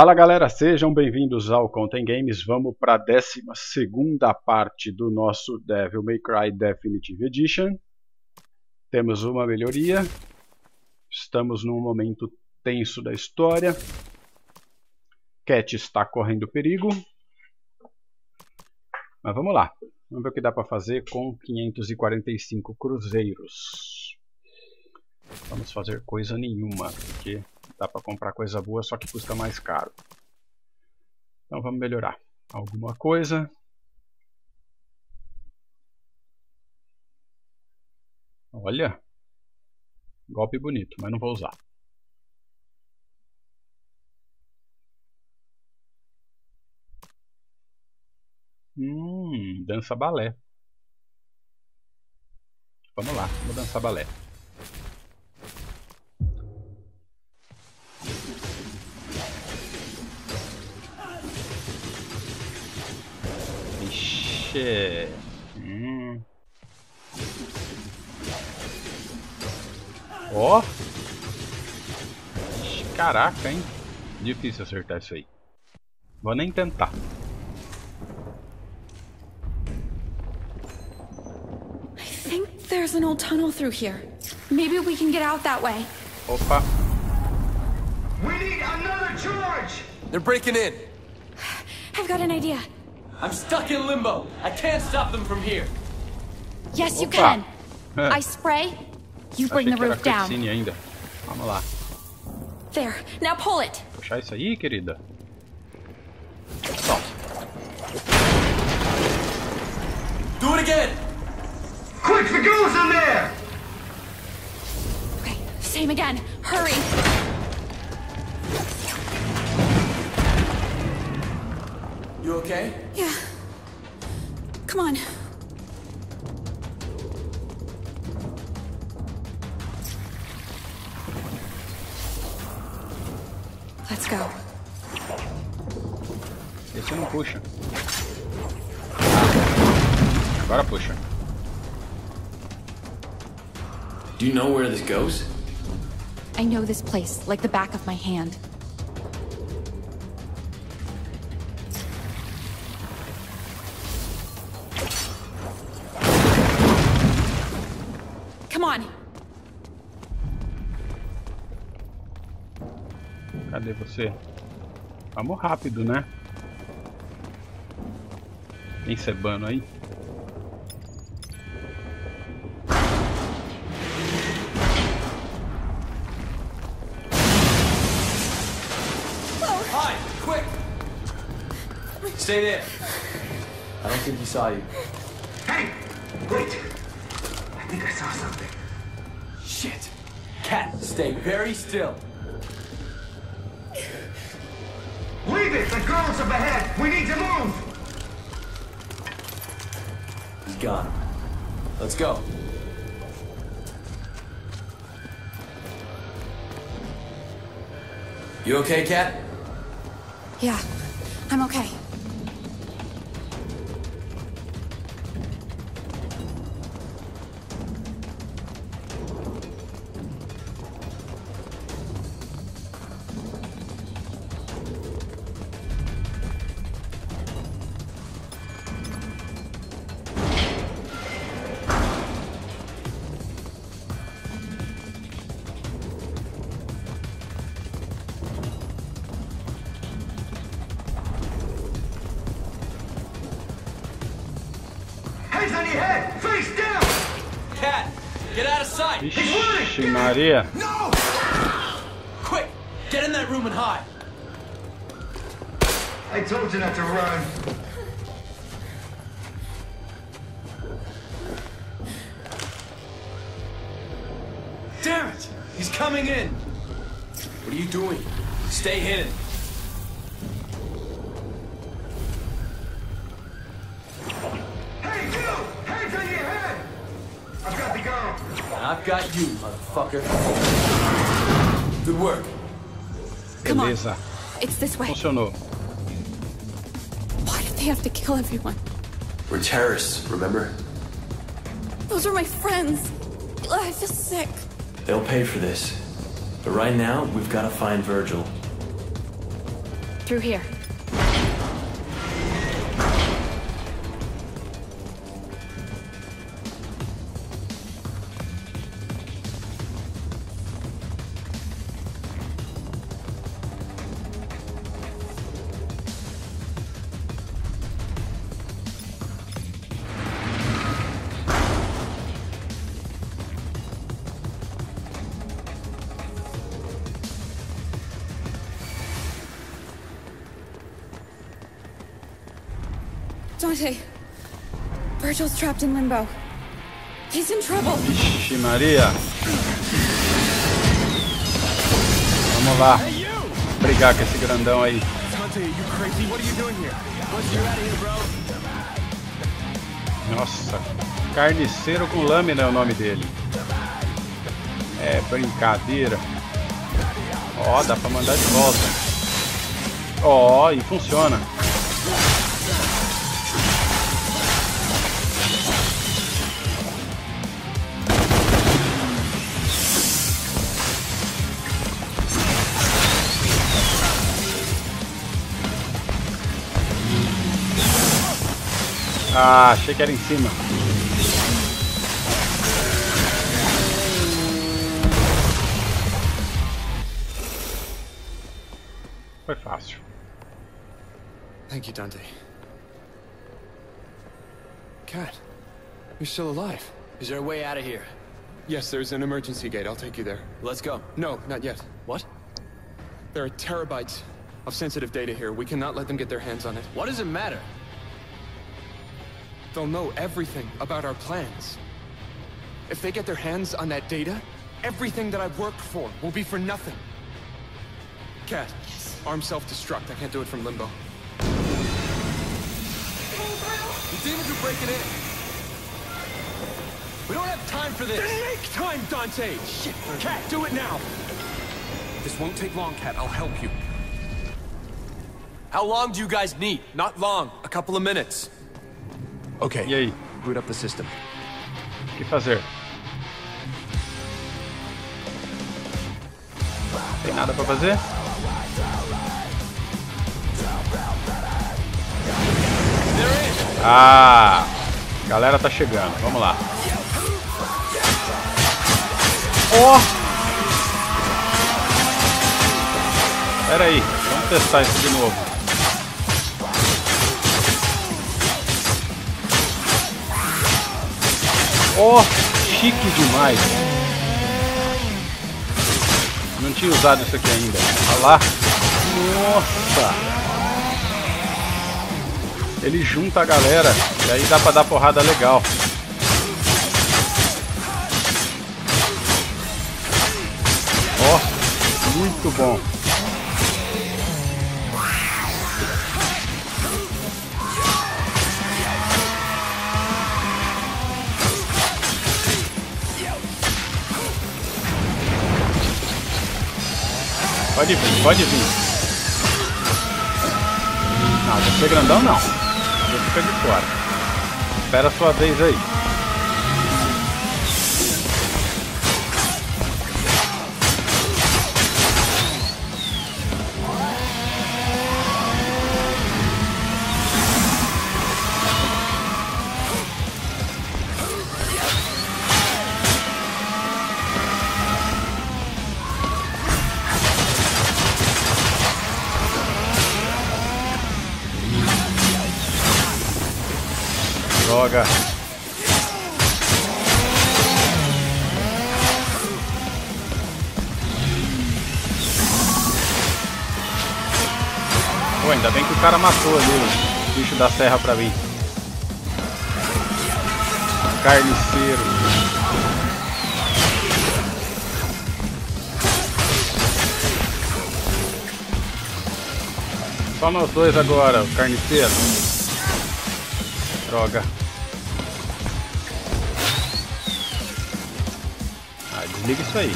Fala galera, sejam bem-vindos ao Content Games. Vamos para a 12ª parte do nosso Devil May Cry Definitive Edition. Temos uma melhoria. Estamos num momento tenso da história. Kat está correndo perigo. Mas vamos lá. Vamos ver o que dá para fazer com 545 cruzeiros. Vamos fazer coisa nenhuma, porque dá para comprar coisa boa, só que custa mais caro. Então vamos melhorar alguma coisa. Olha, golpe bonito, mas não vou usar. Dança balé. Vamos lá, vou dançar balé. Ixi. Ó. Ixi, caraca, hein? Difícil acertar isso aí. Vou nem tentar. There's an old tunnel through here. Maybe we can get out that way. Opa. We need another charge! They're breaking in. I've got an idea. I'm stuck in limbo. I can't stop them from here. Yes, you can. I spray, you bring the roof down. Ainda. Vamos lá. There. Now pull it. Puxar isso aí, querida. Stop. Do it again! Quick, the ghoul's in there! Okay, same again. Hurry! You okay? Yeah. Come on. Let's go. Esse não puxa. Agora puxa. Do you know where this goes? I know this place, like the back of my hand. Come on. Cadê você? Vamos rápido, né? Tem cebano aí? Stay there. I don't think he saw you. Hey! Wait! I think I saw something. Shit! Cat, stay very still. Leave it! The girls up ahead! We need to move! He's gone. Let's go. You okay, Cat? Yeah, I'm okay. Vixe Maria. Quick, get in that room and hide. I told you not to run. Damn it! He's coming in. What are you doing? Stay hidden. Got you, motherfucker. Good work. Come on. It's this way. Funcionou. Why did they have to kill everyone? We're terrorists, remember? Those are my friends. I feel sick. They'll pay for this. But right now, we've got to find Vergil. Through here. Dante, Vergil's trapped in Limbo. He's in trouble. Vixe Maria. Vamos lá. Brigar com esse grandão aí. Nossa, carniceiro com lâmina é o nome dele. É brincadeira. Ó, dá pra mandar de volta. Ó, e funciona. Ah, achei que era em cima. Foi fácil. Thank you, Dante. Kat, you're still alive. Is there a way out of here? Yes, there's an emergency gate. I'll take you there. Let's go. No, not yet. What? There are terabytes of sensitive data here. We cannot let them get their hands on it. What does it matter? They'll know everything about our plans. If they get their hands on that data, everything that I've worked for will be for nothing. Kat, yes. Arm self-destruct. I can't do it from Limbo. The demons are breaking in. We don't have time for this. Then make time, Dante! Shit. Kat, do it now! This won't take long, Kat. I'll help you. How long do you guys need? Not long. A couple of minutes. Okay. E aí? Boot up the system. O que fazer? Tem nada pra fazer? Ah! Galera tá chegando. Vamos lá. Oh! Pera aí. Vamos testar isso de novo. Oh, chique demais. Não tinha usado isso aqui ainda. Olha lá. Nossa. Ele junta a galera. E aí dá pra dar porrada legal. Oh, muito bom. Pode vir, pode vir. Não, você é grandão não. Você fica de fora. Espera a sua vez aí. Droga. Pô, ainda bem que o cara matou ali o bicho da serra pra mim. Carniceiro. Só nós dois agora, o carniceiro. Droga. Liga isso aí.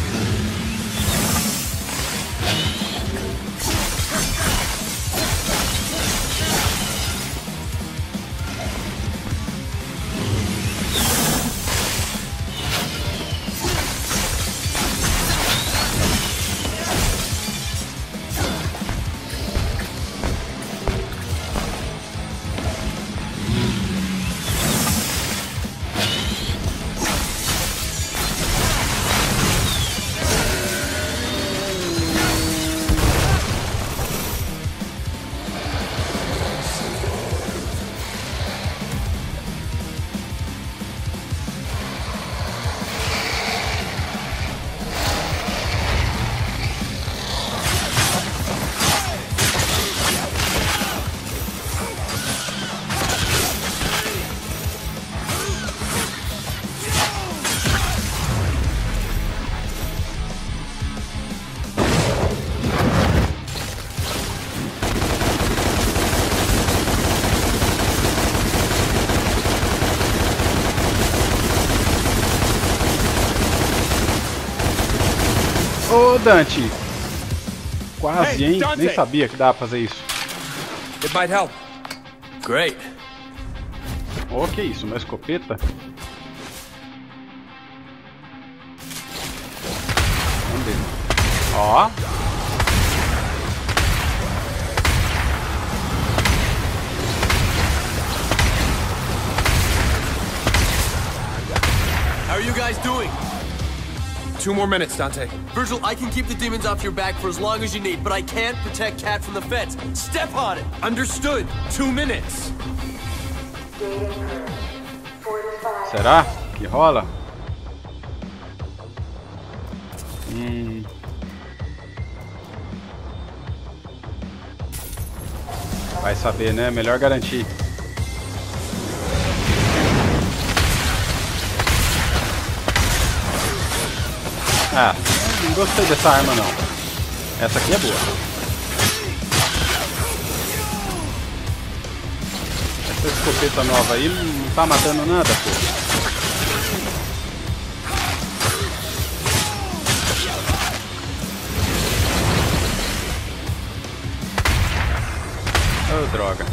Ô, Dante! Quase, hein? Dante. Nem sabia que dava pra fazer isso. It might help. Great. Oh, que isso? Uma escopeta? Ó. How are you guys doing? 2 more minutes, Dante. Vergil, I can keep the demons off your back for as long as you need, but I can't protect Kat from the feds. Step on it! Understood. 2 minutes. Será que rola? Vai saber, né? Melhor garantir. Ah, não gostei dessa arma não. Essa aqui é boa. Essa escopeta nova aí não tá matando nada, pô. Oh, droga.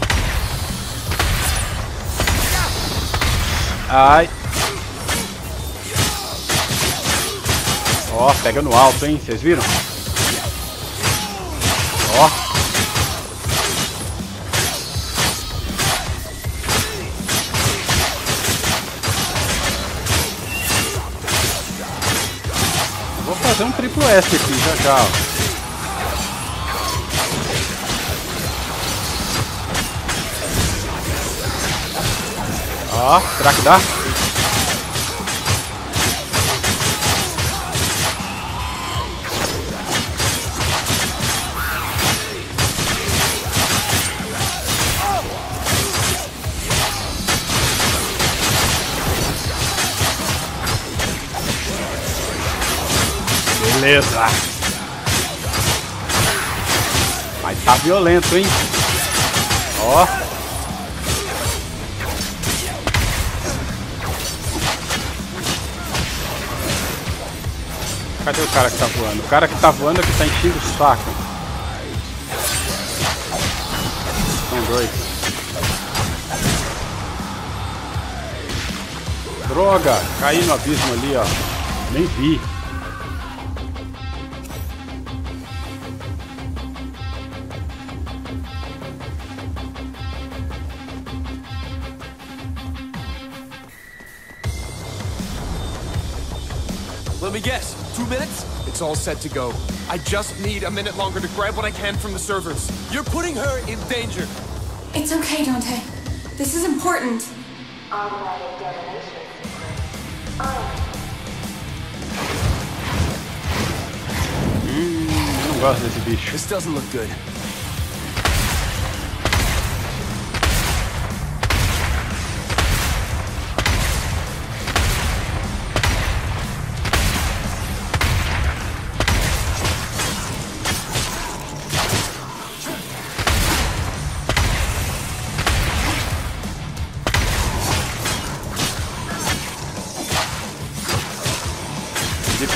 Ai. Ó, pega no alto, hein? Vocês viram? Ó. Vou fazer um triplo S aqui, já já, ó. Ó, será que dá? Beleza. Mas tá violento, hein? Ó. Cadê o cara que tá voando? O cara que tá voando é que tá enchendo o saco. São 2. Droga! Caí no abismo ali, ó. Nem vi. Let me guess. 2 minutes? It's all set to go. I just need a minute longer to grab what I can from the servers. You're putting her in danger. It's okay, Dante. This is important. Automatic detonation. Não gosto desse bicho. This doesn't look good.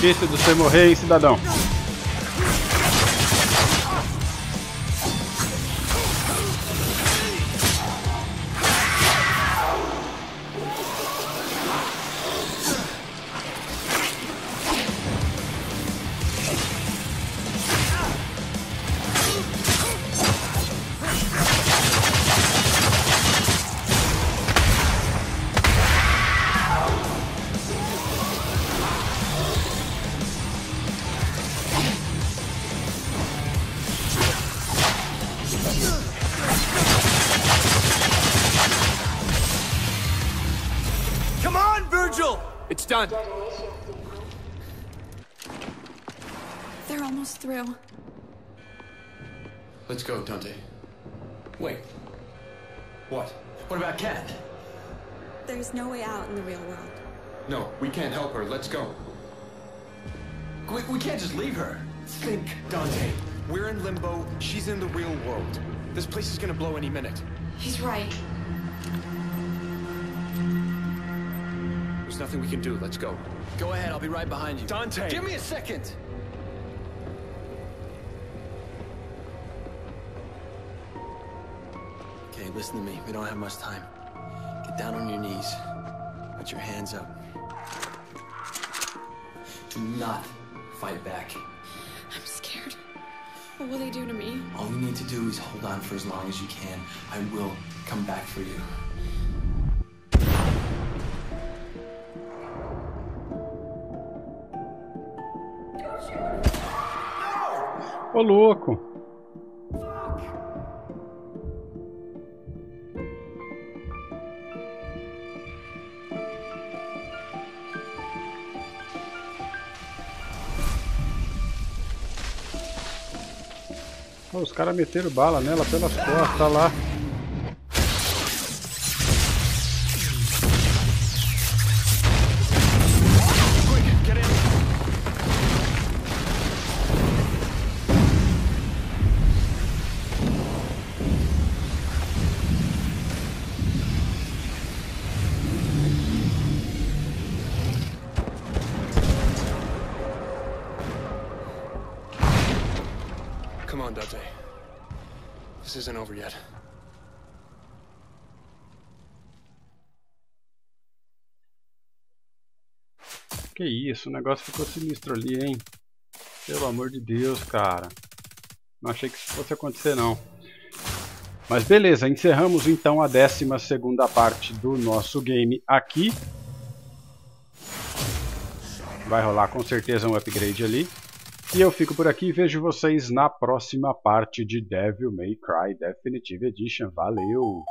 Difícil de você morrer, hein, cidadão? It's done. They're almost through. Let's go, Dante. Wait. What? What about Kat? There's no way out in the real world. No, we can't help her. Let's go. We can't just leave her. Think, Dante. We're in Limbo. She's in the real world. This place is gonna blow any minute. He's right. There's nothing we can do. Let's go. Go ahead. I'll be right behind you. Dante! Give me a second! Dante, listen to me. We don't have much time. Get down on your knees. Put your hands up. Do not fight back. I'm scared. What will they do to me? All you need to do is hold on for as long as you can. I will come back for you. Ô, louco! Oh, os caras meteram bala nela pelas costas lá. This isn't over yet. Que isso, o negócio ficou sinistro ali, hein? Pelo amor de Deus, cara. Não achei que isso fosse acontecer, não. Mas beleza, encerramos então a 12ª parte do nosso game aqui. Vai rolar com certeza um upgrade ali. E eu fico por aqui e vejo vocês na próxima parte de Devil May Cry Definitive Edition. Valeu!